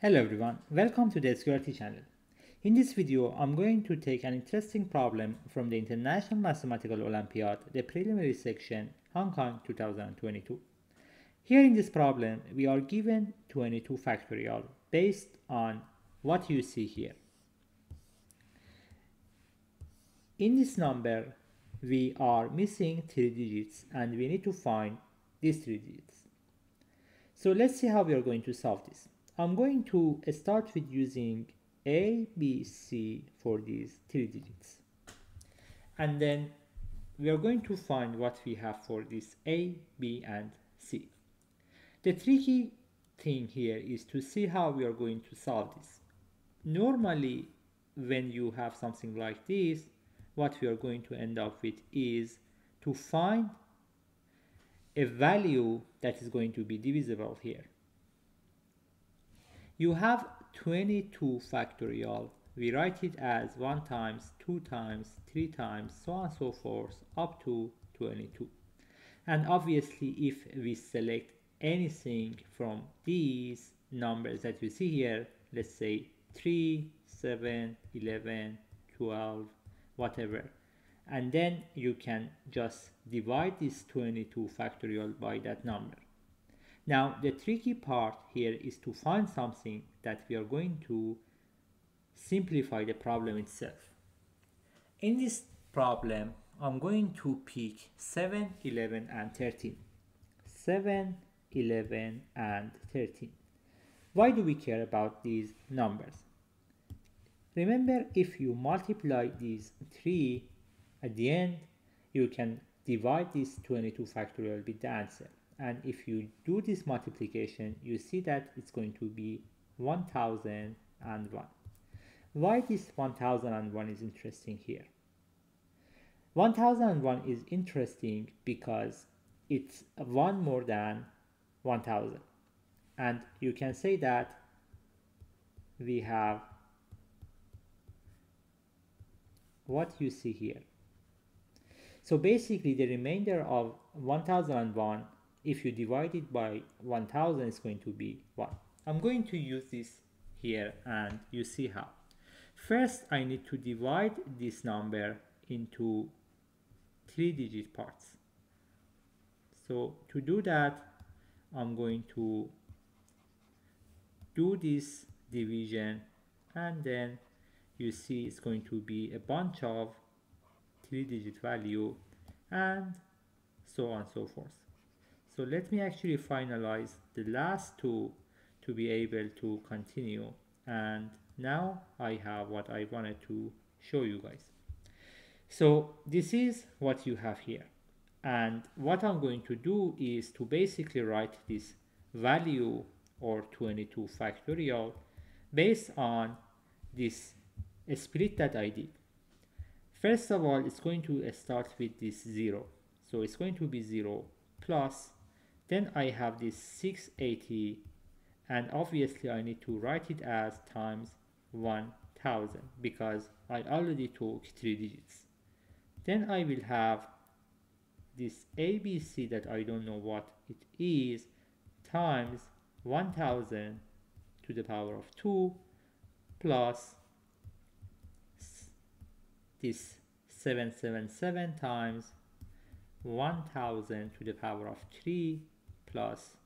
Hello everyone, welcome to the SQRT channel. In this video, I'm going to take an interesting problem from the International Mathematical Olympiad, the preliminary section, Hong Kong 2022. Here in this problem, we are given 22 factorial based on what you see here. In this number, we are missing 3 digits and we need to find these 3 digits. So let's see how we are going to solve this. I'm going to start with using A, B, C for these 3 digits. And then we are going to find what we have for this A, B, and C. The tricky thing here is to see how we are going to solve this. Normally, when you have something like this, what we are going to end up with is to find a value that is going to be divisible here. You have 22 factorial. We write it as 1 times, 2 times, 3 times, so on and so forth, up to 22. And obviously, if we select anything from these numbers that you see here, let's say 3, 7, 11, 12, whatever. And then you can just divide this 22 factorial by that number. Now, the tricky part here is to find something that we are going to simplify the problem itself. In this problem, I'm going to pick 7, 11, and 13. 7, 11, and 13. Why do we care about these numbers? Remember, if you multiply these 3 at the end, you can divide this 22 factorial with the answer. And if you do this multiplication, you see that it's going to be 1001. Why this 1001 is interesting here? 1001 is interesting because it's 1 more than 1000. And you can say that we have what you see here. So basically, the remainder of 1001, if you divide it by 1000, it's going to be 1. I'm going to use this here and you see how. First, I need to divide this number into 3-digit parts. So to do that, I'm going to do this division and then you see it's going to be a bunch of 3-digit value and so on and so forth. So let me actually finalize the last two to be able to continue. And now I have what I wanted to show you guys. So this is what you have here. And what I'm going to do is to basically write this value or 22 factorial based on this split that I did. First of all, it's going to start with this 0. So it's going to be 0 plus. Then I have this 680, and obviously I need to write it as times 1000 because I already took 3 digits. Then I will have this ABC that I don't know what it is times 1000 to the power of 2 plus this 777 times 1000 to the power of 3 plus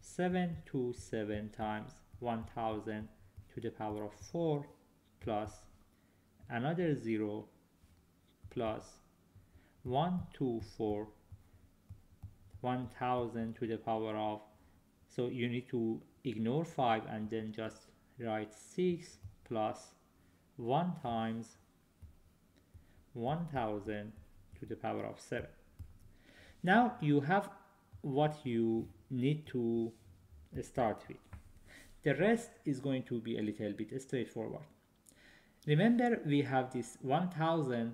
727 times 1000 to the power of 4 plus another 0 plus 124 1000 to the power of, so you need to ignore 5 and then just write 6 plus 1 times 1000 to the power of 7. Now you have what you need to start with. The rest is going to be a little bit straightforward. Remember, we have this 1001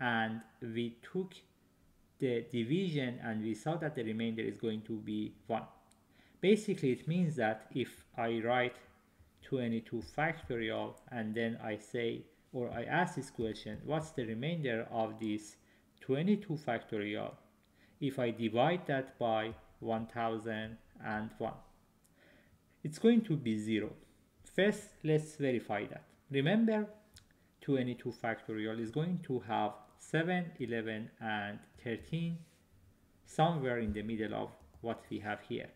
and we took the division and we saw that the remainder is going to be 1. Basically, it means that if I write 22 factorial and then I say, or I ask this question, what's the remainder of this 22 factorial? If I divide that by 1001. It's going to be 0. First, let's verify that. Remember, 22 factorial is going to have 7, 11, and 13 somewhere in the middle of what we have here.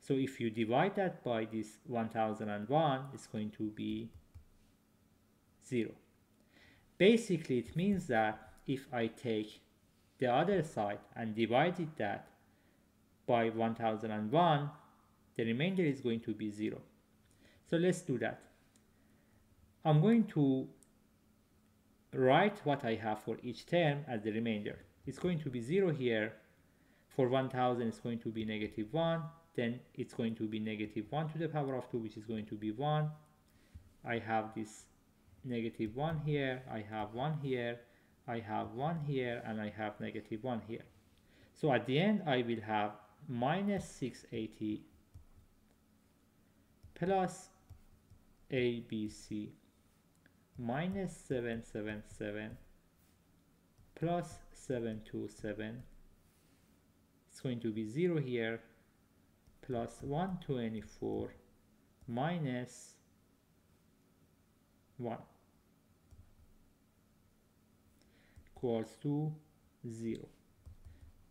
So if you divide that by this 1001, it's going to be 0. Basically, it means that if I take the other side and divided that by 1001, the remainder is going to be 0. So let's do that. I'm going to write what I have for each term as the remainder. It's going to be 0 here. For 1000, it's going to be negative 1. Then it's going to be negative 1 to the power of 2, which is going to be 1. I have this negative 1 here. I have 1 here. I have 1 here, and I have negative 1 here. So at the end, I will have minus 680 plus ABC minus 777 plus 727. It's going to be 0 here, plus 124 minus 1 equals to 0.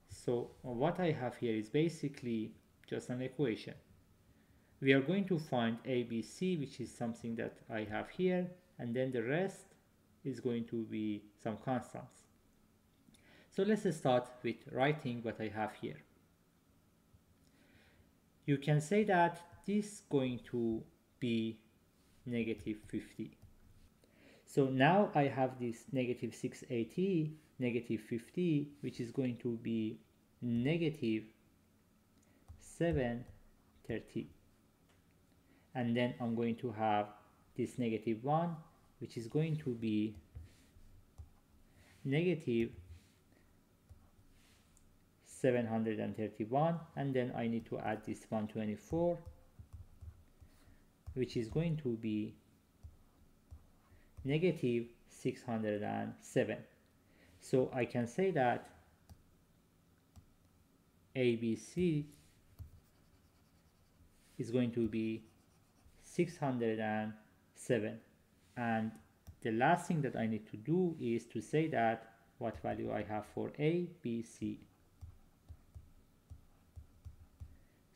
So what I have here is basically just an equation. We are going to find ABC, which is something that I have here, and then the rest is going to be some constants. So let's start with writing what I have here. You can say that this is going to be negative 50. So now I have this negative 680, negative 50, which is going to be negative 730. And then I'm going to have this negative 1, which is going to be negative 731, and then I need to add this 124, which is going to be negative 607. So I can say that ABC is going to be 607, and the last thing that I need to do is to say that what value I have for A, B, C.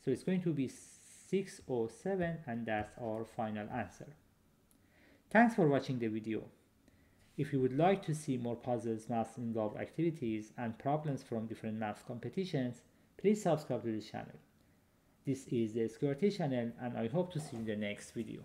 So it's going to be 607, and that's our final answer. Thanks for watching the video. If you would like to see more puzzles, maths involved activities, and problems from different math competitions, please subscribe to this channel. This is the Square T channel, and I hope to see you in the next video.